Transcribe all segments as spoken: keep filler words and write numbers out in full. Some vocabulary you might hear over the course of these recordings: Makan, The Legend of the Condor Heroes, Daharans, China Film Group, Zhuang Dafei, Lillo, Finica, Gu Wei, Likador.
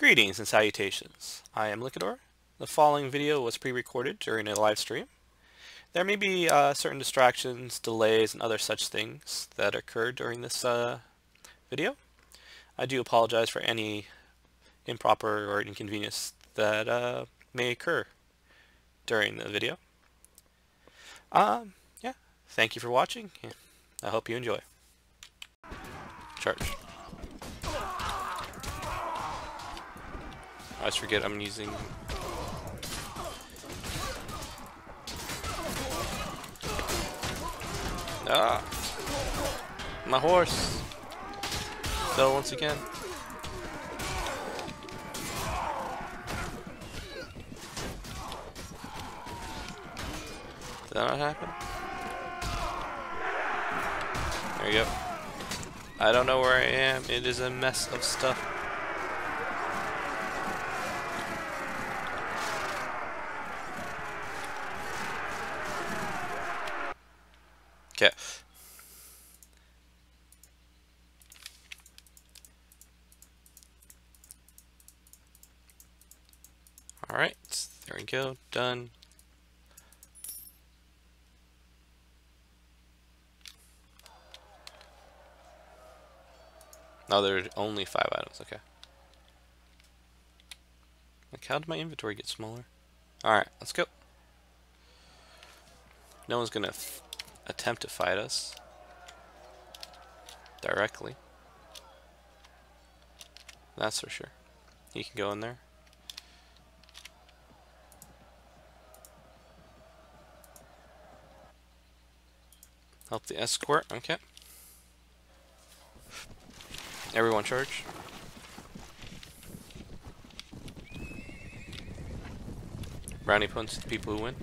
Greetings and salutations. I am Likador. The following video was pre-recorded during a live stream. There may be uh, certain distractions, delays, and other such things that occur during this uh, video. I do apologize for any improper or inconvenience that uh, may occur during the video. Um, yeah, thank you for watching. Yeah. I hope you enjoy. Charge. I always forget I'm using... Ah! My horse! Fell once again. Did that not happen? There we go. I don't know where I am. It is a mess of stuff. Okay. All right, there we go, done. No, there are only five items, okay. Like, how did my inventory get smaller? All right, let's go. No one's gonna f attempt to fight us directly. That's for sure. You can go in there. Help the escort. Okay. Everyone charge. Brownie punch the people who win.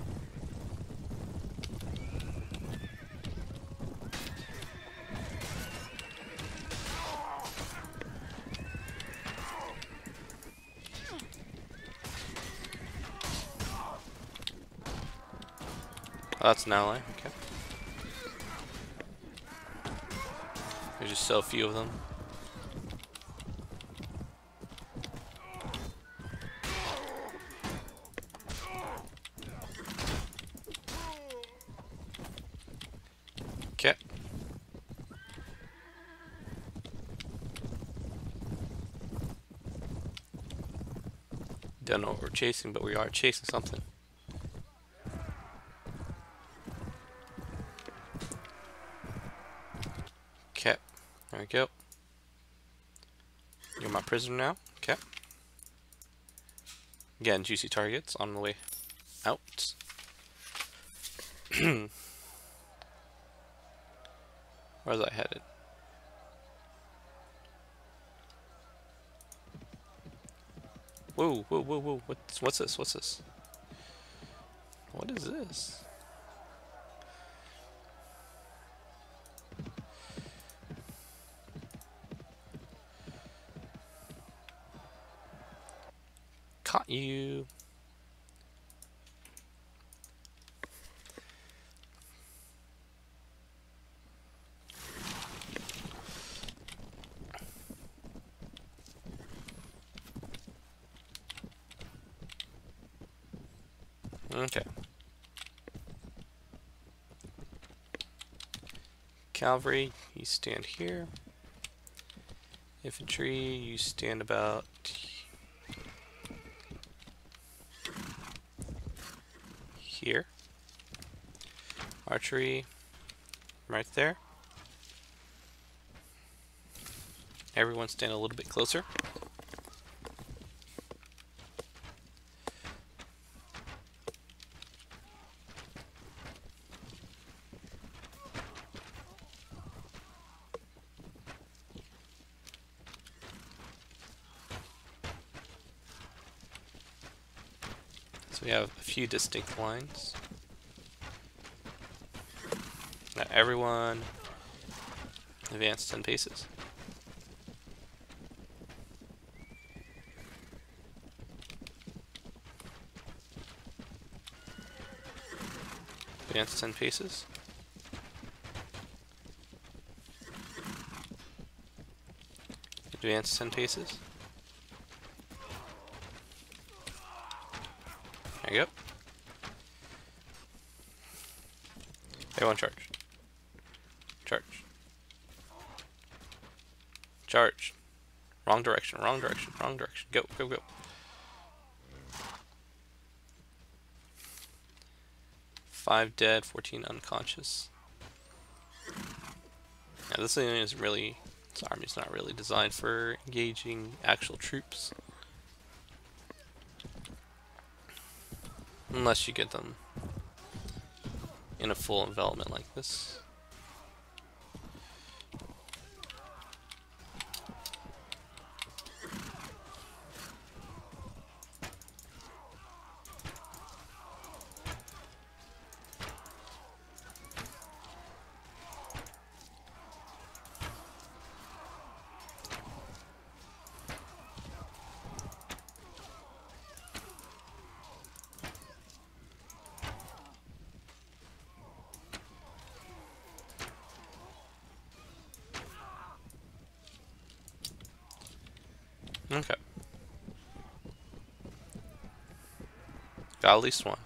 Oh, that's an ally, okay. There's just so few of them. Okay. Don't know what we're chasing, but we are chasing something. There we go. You're my prisoner now. Okay. Again, juicy targets on the way out. Where's I headed? Whoa, whoa, whoa, whoa. What's, what's this? What's this? What is this? Caught you. Okay. Cavalry, you stand here. Infantry, you stand about here. Here. Archery right there. Everyone stand a little bit closer. So we have a few distinct lines. Now everyone advance ten paces. Advance ten paces. Advance ten paces. There you go. They won't charge. Charge. Charge. Wrong direction, wrong direction, wrong direction. Go, go, go. Five dead, fourteen unconscious. Now this thing is really, this army's not really designed for engaging actual troops. Unless you get them in a full envelopment like this. Okay. Got at least one.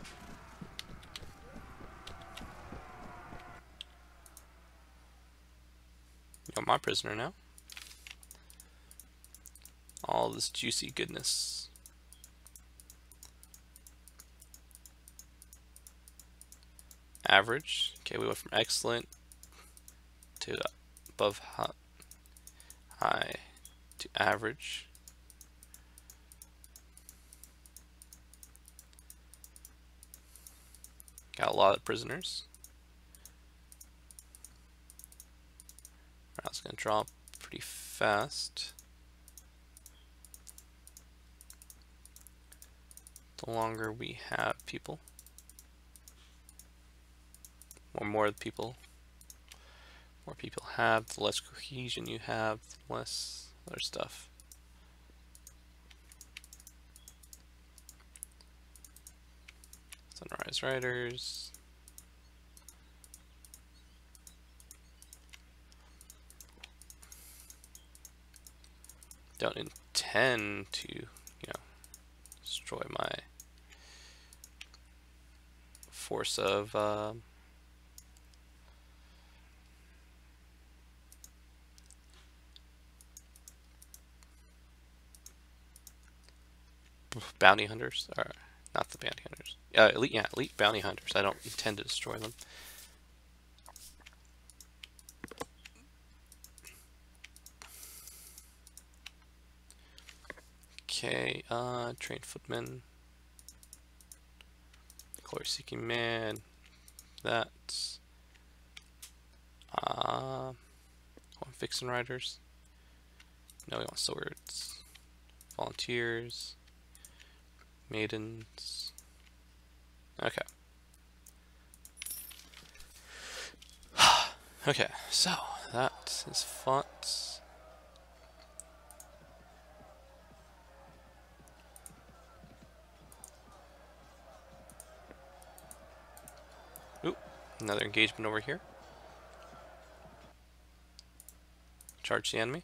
Got my prisoner now. All this juicy goodness. Average. Okay, we went from excellent to above high to average. Got a lot of prisoners. Morale's gonna drop pretty fast. The longer we have people, more and more people, more people have, the less cohesion you have, the less other stuff. Sunrise Riders. Don't intend to, you know, destroy my force of uh, bounty hunters. All right. Not the bounty hunters. Uh, elite, yeah, elite bounty hunters. I don't intend to destroy them. Okay, uh, trained footman. Glory-seeking man. That's... Uh, want vixen riders. No, we want swords. Volunteers. Maidens. Okay. Okay, so that is fonts. Ooh, another engagement over here. Charge the enemy.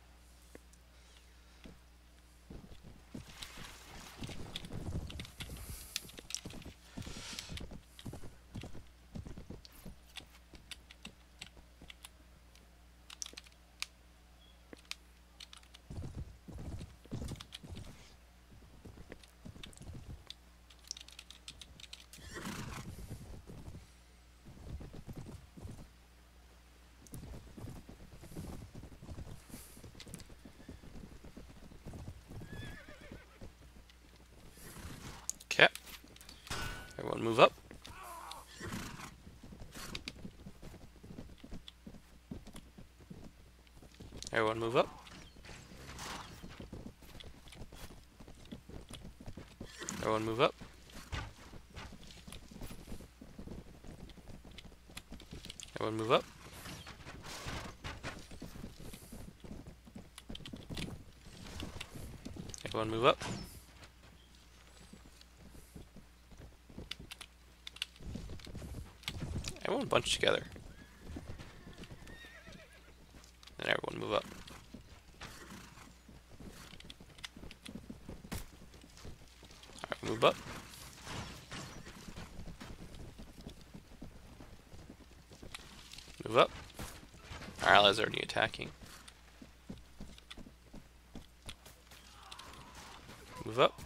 Everyone move up. Everyone move up. Everyone move up. Everyone move up. Everyone move up. Everyone bunch together. Then everyone move up. Alright, move up. allies are already attacking. Move up.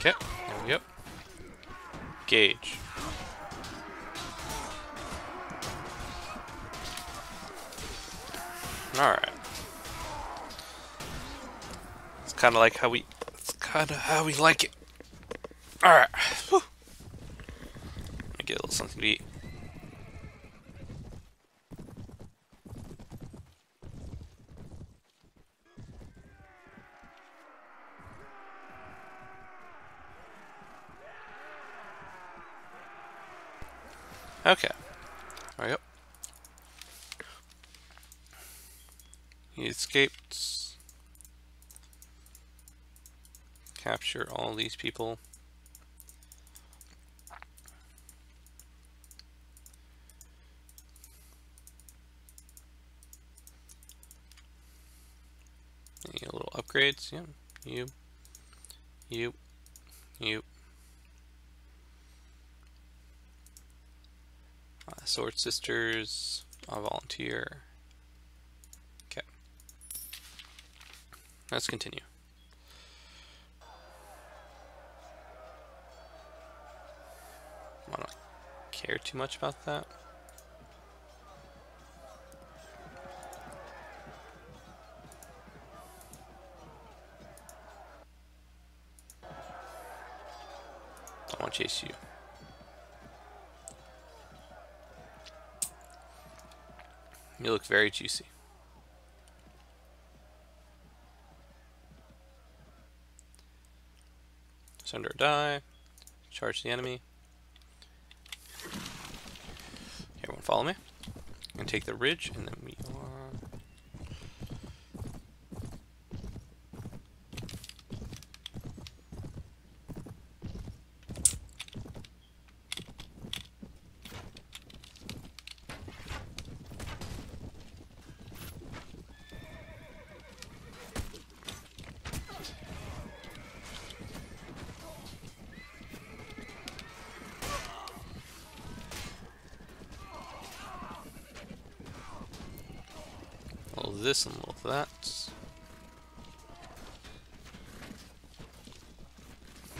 Okay, there we go. Gauge. Alright. It's kind of like how we... It's kind of how we like it. Alright. Let me get a little something to eat. Okay. There we go. He escaped. Capture all these people. Any little upgrades? Yeah. You. You. You. Sword Sisters, I'll volunteer. Okay. Let's continue. I don't care too much about that. I want to chase you. You look very juicy. Send her a die. Charge the enemy. Everyone follow me. I'm going to take the ridge and then we this and all of that.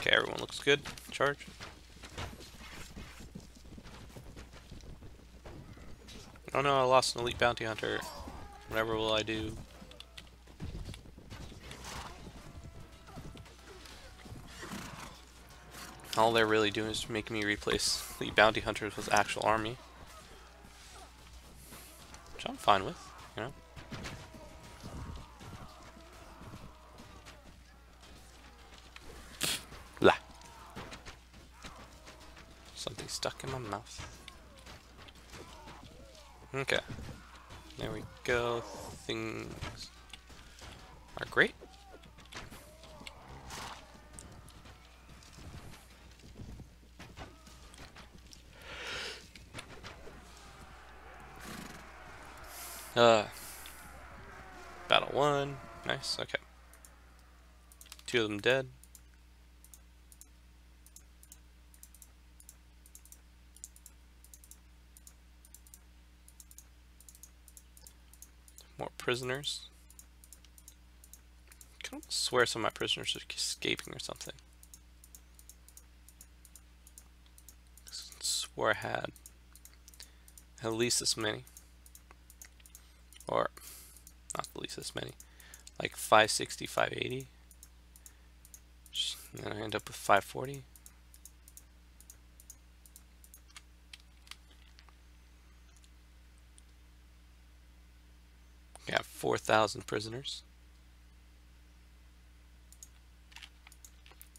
Okay, everyone looks good. Charge. Oh no, I lost an elite bounty hunter. Whatever will I do? All they're really doing is making me replace elite bounty hunters with actual army. Which I'm fine with, you know? Stuck in my mouth. Okay. There we go. Things are great. Uh battle one. Nice, okay. Two of them dead. Prisoners. I can swear some of my prisoners are escaping or something. I swore I had at least this many. Or, not at least this many. Like five sixty, five eighty. And then I end up with five forty. We have four thousand prisoners.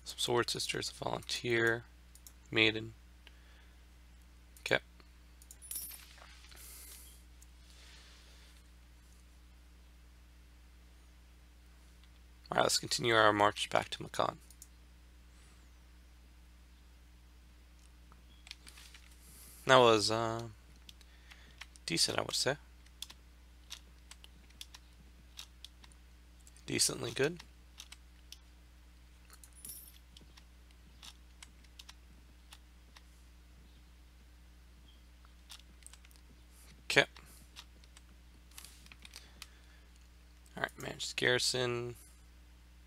Some Sword Sisters, a volunteer, maiden. Okay. Alright, let's continue our march back to Makan. That was uh, decent, I would say. decently good. Okay. All right, manage garrison.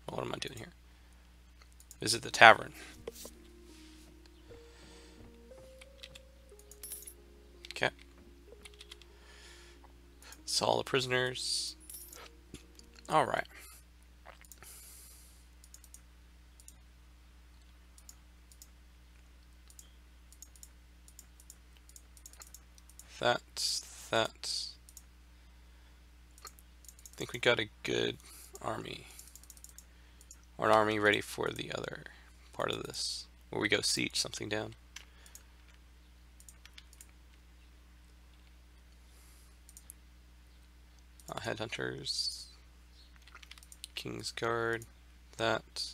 Well, what am I doing here? Visit the tavern. Okay. It's all the prisoners. All right. That's that. I think we got a good army. Or an army ready for the other part of this, where we go siege something down. Uh, headhunters, King's Guard, that.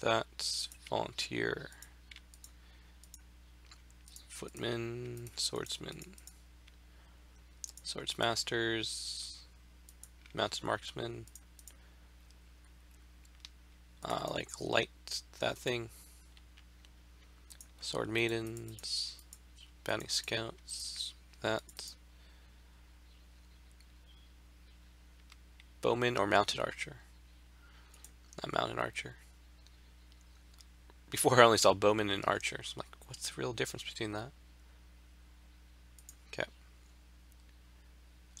That's volunteer, footmen, swordsmen. Swordsmasters, mounted marksmen, uh, like light, that thing, sword maidens, bounty scouts, that, bowman or mounted archer, not mounted archer. Before I only saw bowman and archer, so I'm like, what's the real difference between that?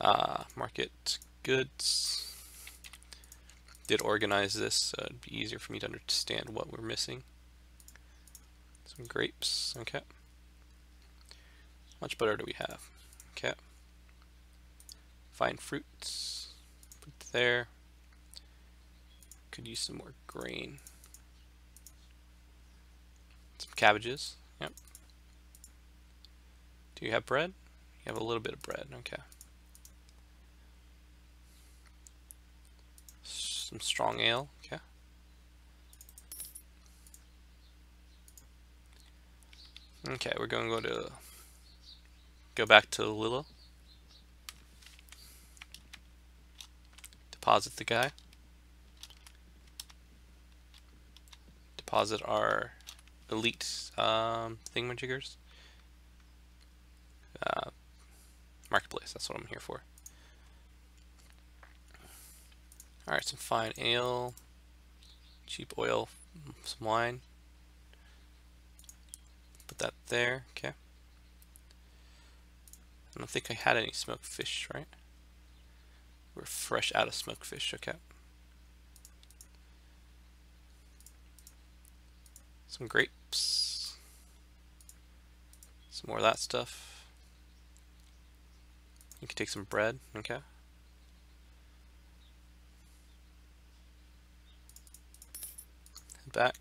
Uh, market goods. Did organize this, so it'd be easier for me to understand what we're missing. Some grapes, okay. How much butter do we have? Okay. Fine fruits, put there. Could use some more grain. Some cabbages, yep. Do you have bread? You have a little bit of bread, okay. Some strong ale, okay. Okay, we're going to go to go back to Lillo. Deposit the guy. Deposit our elite um, thingamajiggers. Uh, marketplace. That's what I'm here for. Alright, some fine ale, cheap oil, some wine. Put that there, okay. I don't think I had any smoked fish, right? We're fresh out of smoked fish, okay. Some grapes. Some more of that stuff. You can take some bread, okay. Back.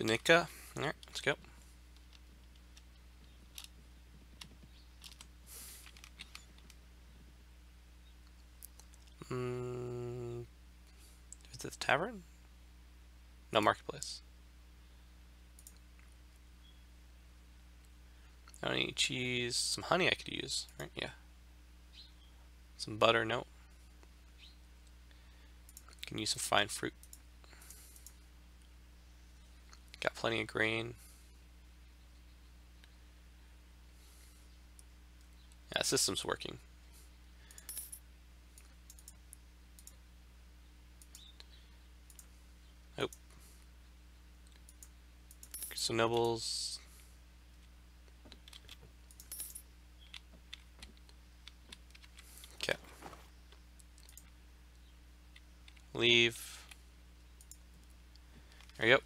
Finica. Alright, let's go. Mm, is this tavern? No, marketplace. I don't need cheese. Some honey I could use, right? Yeah. Some butter, no. Can use some fine fruit. Got plenty of grain. Yeah, system's working. Oh. Some nobles. Leave. There you go.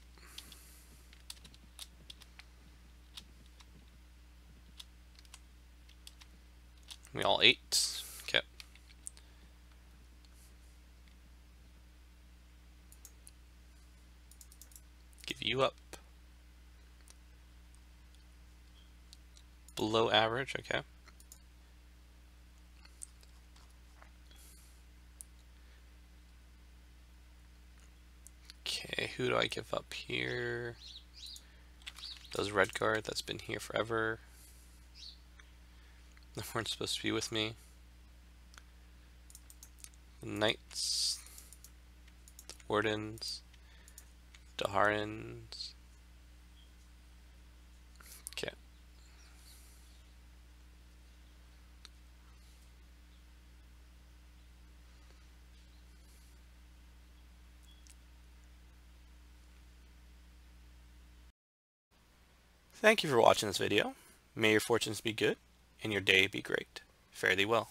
We all ate. Okay. Give you up. Below average, okay. Who do I give up here? Those red guard that's been here forever, they weren't supposed to be with me. The knights, the wardens, Daharans. Okay. Thank you for watching this video. May your fortunes be good and your day be great. Fare thee well.